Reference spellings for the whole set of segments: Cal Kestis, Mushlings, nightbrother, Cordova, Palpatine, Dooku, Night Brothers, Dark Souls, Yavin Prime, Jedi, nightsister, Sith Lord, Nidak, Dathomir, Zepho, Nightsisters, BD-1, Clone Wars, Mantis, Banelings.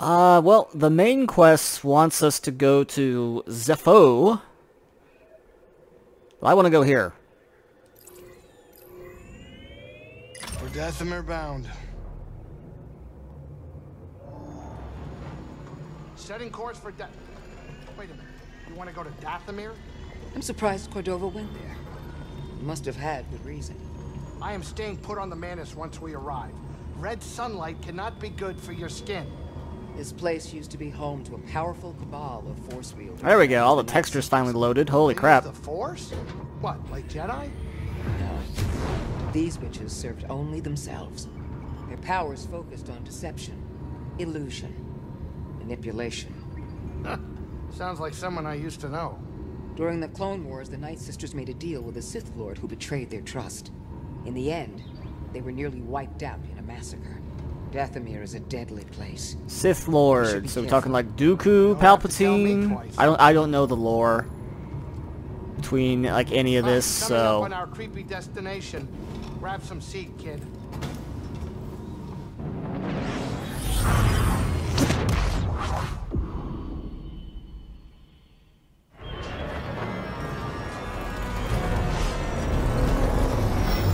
Well, the main quest wants us to go to Zepho. I want to go here. For Dathomir bound. Setting course for Dathomir. Wait a minute. You want to go to Dathomir? I'm surprised Cordova went there. It must have had good reason. I am staying put on the Mantis once we arrive. Red sunlight cannot be good for your skin. This place used to be home to a powerful cabal of force wielders. There we go. All the textures finally loaded. Holy crap. The force? What, like Jedi? No. These witches served only themselves. Their powers focused on deception, illusion, manipulation. Sounds like someone I used to know. During the Clone Wars, the Nightsisters made a deal with the Sith Lord who betrayed their trust. In the end, they were nearly wiped out in a massacre. Dathomir is a deadly place. Sith Lord. So we're talking like Dooku, Palpatine. I don't know the lore between like any of this. So. Coming up on our creepy destination. Grab some seat, kid.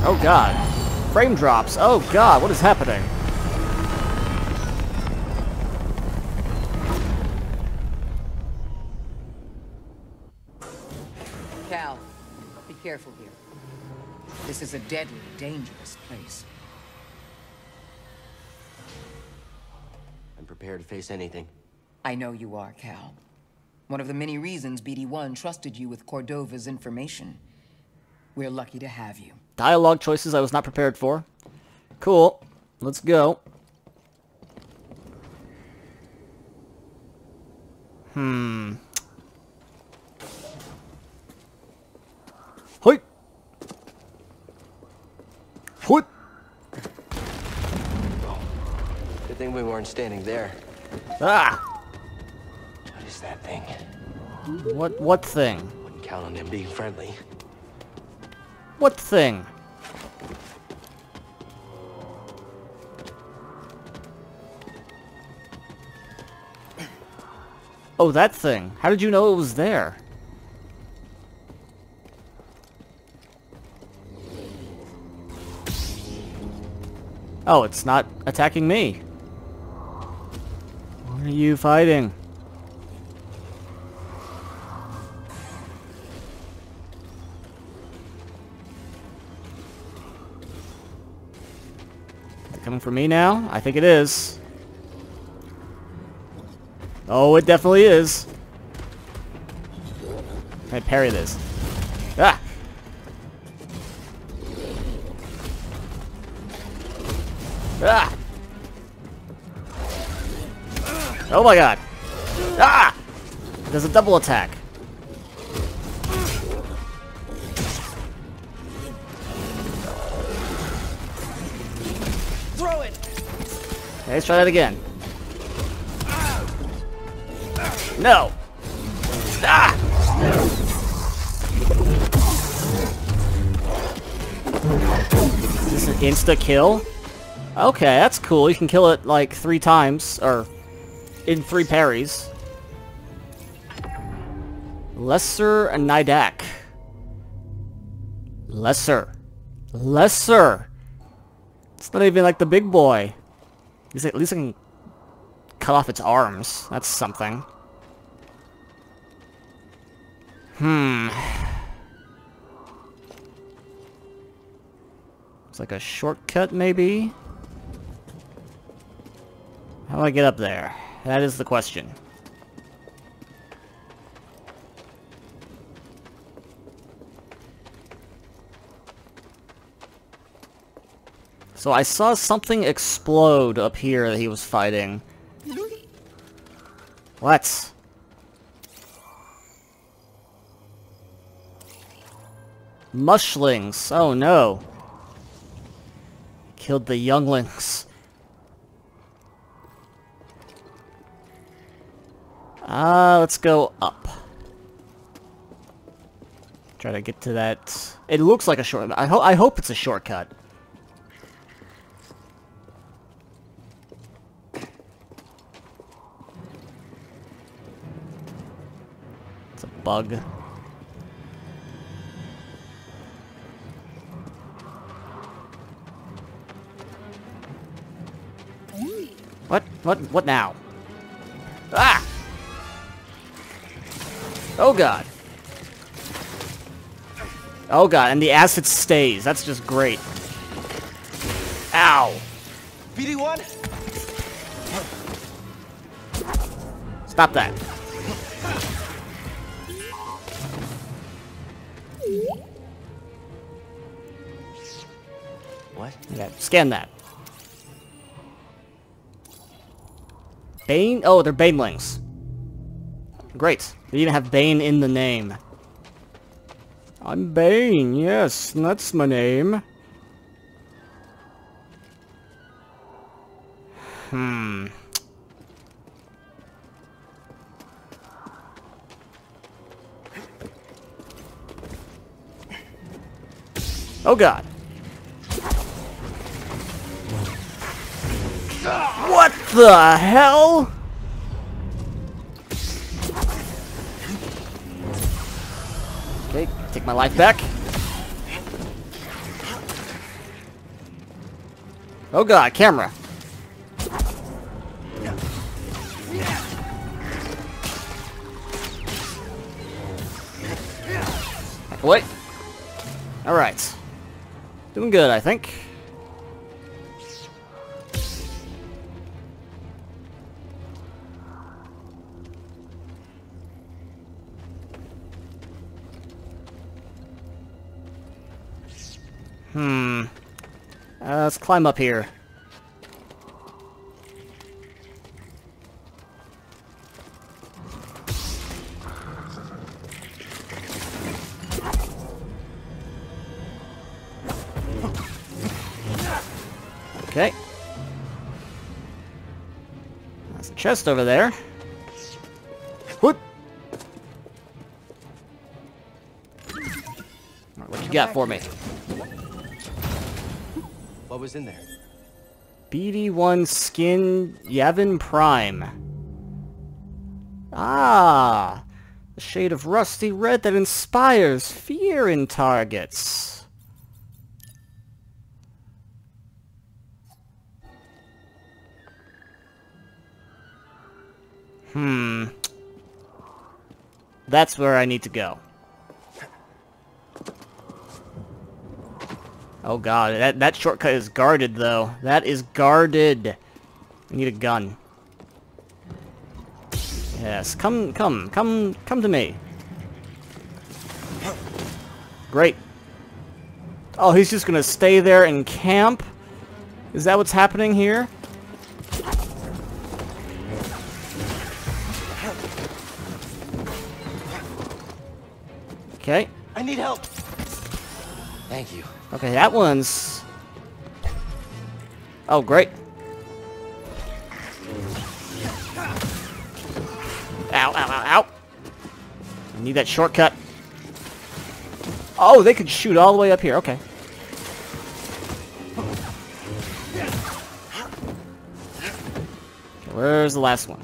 Oh god. Frame drops. Oh god, what is happening? Cal, be careful here. This is a deadly, dangerous place. I'm prepared to face anything. I know you are, Cal. One of the many reasons BD-1 trusted you with Cordova's information. We're lucky to have you. Dialogue choices I was not prepared for. Cool. Let's go. Hoi! Hoi! Good thing we weren't standing there. Ah! What is that thing? What thing? Wouldn't count on them being friendly. What thing? Oh, that thing. How did you know it was there? Oh, it's not attacking me. What are you fighting? Coming for me now? I think it is. Oh, it definitely is. Can I parry this? Ah! Ah! Oh my god! Ah! There's a double attack. Let's try that again. No! Ah! Is this an insta-kill? Okay, that's cool. You can kill it like 3 times, or in 3 parries. Lesser Nidak. Lesser. Lesser! It's not even like the big boy. At least I can cut off its arms. That's something. It's like a shortcut, maybe? How do I get up there? That is the question. So I saw something explode up here that he was fighting. What? Mushlings. Oh no. Killed the younglings. Let's go up. Try to get to that. It looks like a short. I hope it's a shortcut. bug. What now? Ah! Oh god. Oh god, and the acid stays. That's just great. Ow! BD-1! Stop that. What? Yeah, scan that. Bane? Oh, they're Banelings. Great. They even have Bane in the name. I'm Bane, yes. That's my name. Hmm. Oh god. What the hell? Okay, take my life back. Oh god, camera. What? Alright. Doing good, I think. Hmm. Let's climb up here. Okay. That's a chest over there. What? Alright, what you got for me? What was in there? BD-1 skin Yavin Prime. Ah! The shade of rusty red that inspires fear in targets. Hmm. That's where I need to go. Oh god, that shortcut is guarded though. That is guarded. I need a gun. Yes, come to me. Great. Oh, he's just gonna stay there and camp? Is that what's happening here? Okay. I need help. Thank you. Okay, that one's... Oh, great. Ow, ow, ow, ow. I need that shortcut. Oh, they could shoot all the way up here. Okay. Where's the last one?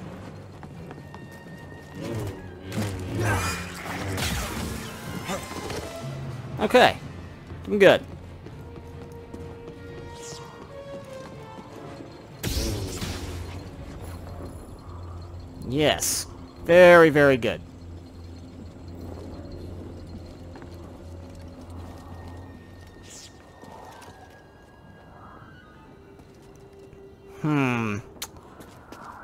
Okay. I'm good. Yes. Very, very good. Hmm.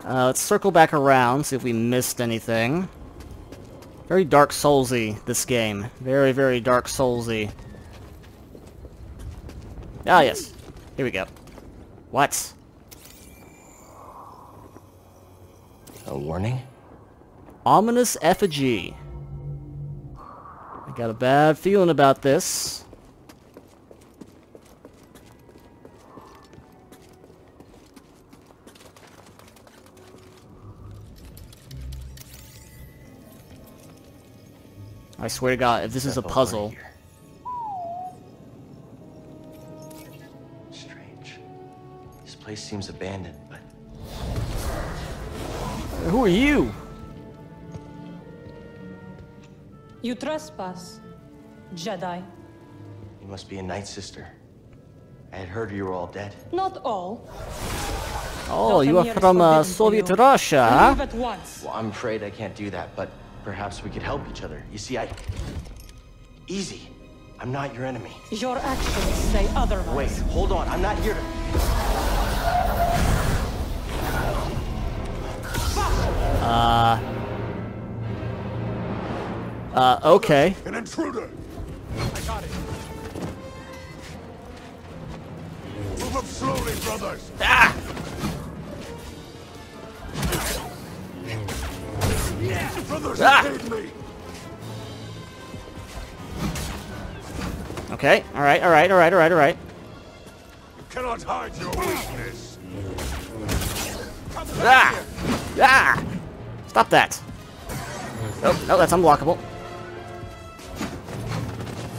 Let's circle back around, see if we missed anything. Very Dark Souls-y, this game. Very, very Dark Souls-y. Ah, yes. Here we go. What? A warning? Ominous effigy. I got a bad feeling about this. I swear to God, if this is a puzzle... Place seems abandoned, but... Who are you? You trespass, Jedi. You must be a Nightsister. I had heard you were all dead. Not all. Oh, Dathomir, you are from Soviet Russia, huh? Leave at once. Well, I'm afraid I can't do that, but perhaps we could help each other. You see, Easy. I'm not your enemy. Your actions say otherwise. Wait, hold on. I'm not here to... Okay. An intruder! I got it. Move up slowly, brothers! Ah! Yeah. Brothers, save me! Okay, alright. You cannot hide your weakness. Ah! Ah! Stop that. Oh, no, that's unblockable.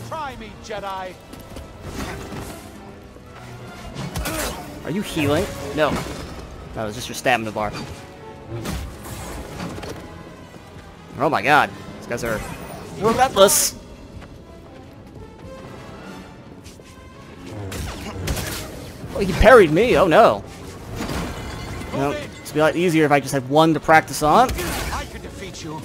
Try me, Jedi. Are you healing? No. No, it's just your stamina bar. Oh my god. These guys are relentless. Oh, he parried me. Oh no. No, nope. It'd be a lot easier if I just had one to practice on. I could defeat you.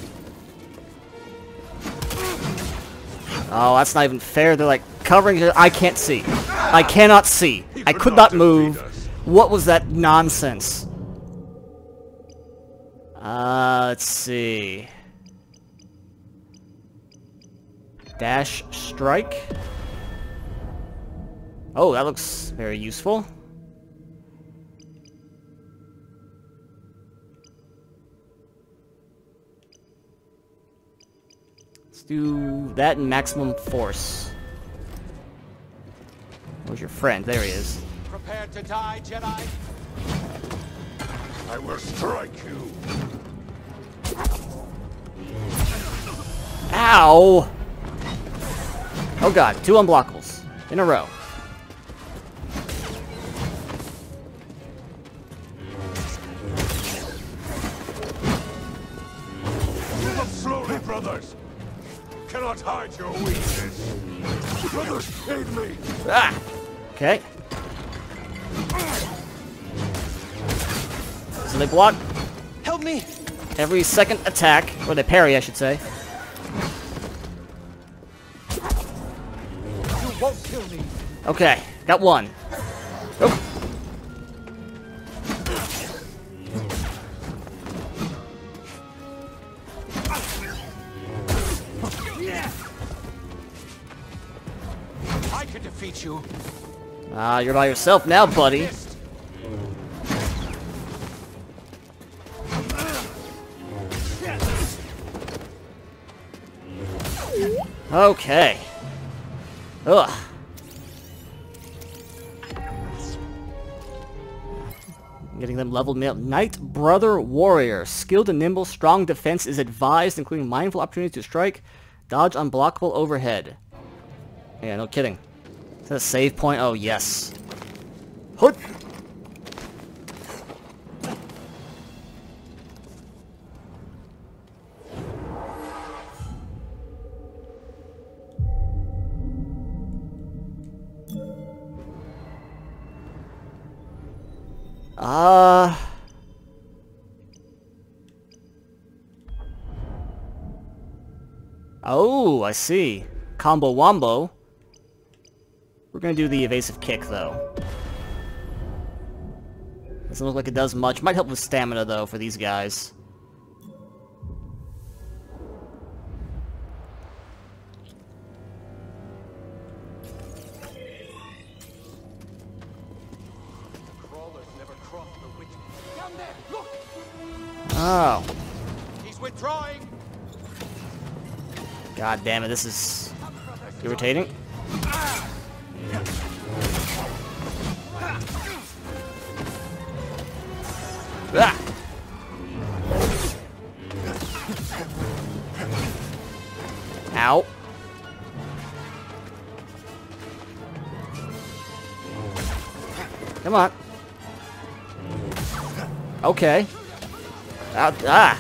Oh, that's not even fair. They're like covering it. I can't see. I cannot see. I could not move. What was that nonsense? Let's see. Dash strike. Oh, that looks very useful. Let's do that and maximum force. Where's your friend? There he is. Prepared to die, Jedi. I will strike you. Ow! Oh god, 2 unblockables in a row. Brothers, cannot hide your weakness. Brothers, save me. Ah. Okay. So they block. Help me. Every second attack, or they parry, I should say. You won't kill me. Okay, got one. Oh. You. Ah, you're by yourself now, buddy. Okay. Ugh. Getting them leveled me up. Night Brother Warrior. Skilled and nimble, strong defense is advised, including mindful opportunities to strike, dodge unblockable overhead. Yeah, no kidding. The save point. Oh yes. Hoot. Oh, I see. Combo wombo. We're gonna do the evasive kick, though. Doesn't look like it does much. Might help with stamina, though, for these guys. Oh. He's withdrawing. God damn it! This is irritating. Ah. Ow. Come on. Okay. Ah.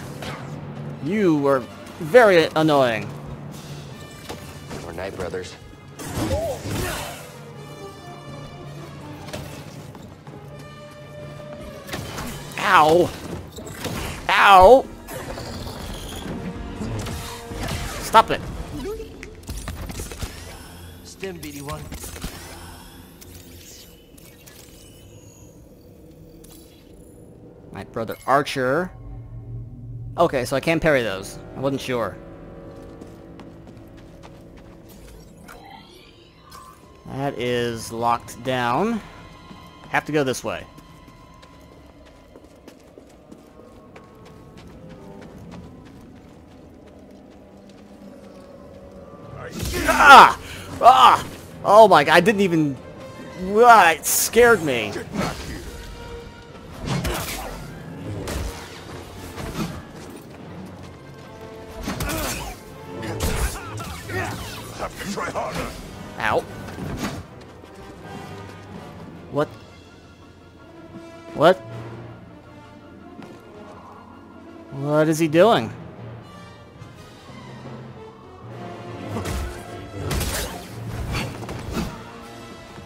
You were very annoying. Night Brothers. Ow! Ow! Stop it! Stim, BD-1. Night Brother Archer. Okay, so I can't parry those. I wasn't sure. That is locked down. Have to go this way. Ah! Ah! Oh my god, I didn't even... Ah, it scared me. Ow. What? What? What is he doing?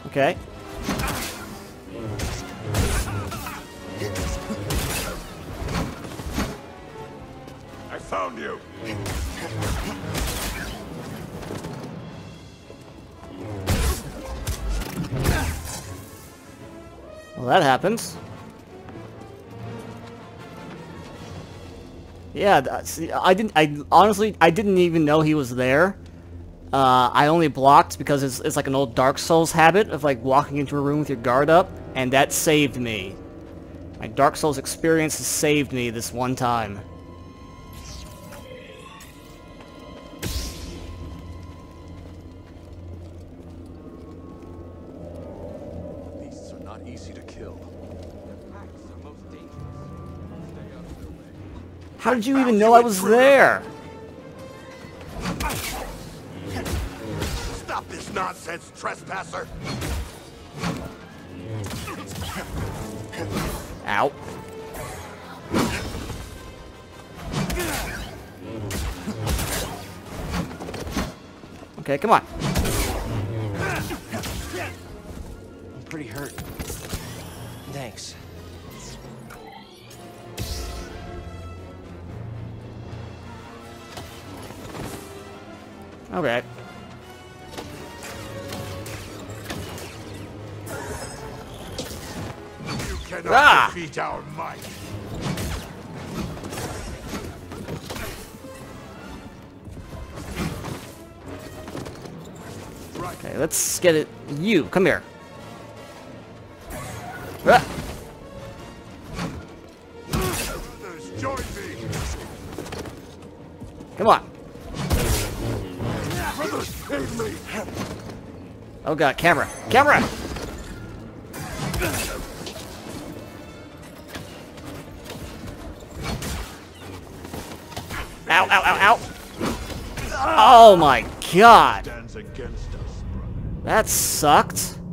Okay. I found you. Well, that happens. Yeah, see, I honestly didn't even know he was there. I only blocked because it's like an old Dark Souls habit of like walking into a room with your guard up, and that saved me. My Dark Souls experience has saved me this one time. Beasts are not easy to kill. The packs are most dangerous. Stay out of their way. How did you even know I was there? Stop this nonsense, trespasser! Ow. Okay, come on. I'm pretty hurt. Thanks. Okay. Ah! Defeat our might. Okay, let's get it. You, come here. Ah! Join me. Come on. Brothers, aid me. Oh god, camera. Camera! Ow, ow, ow, ow! Oh my god! That sucked.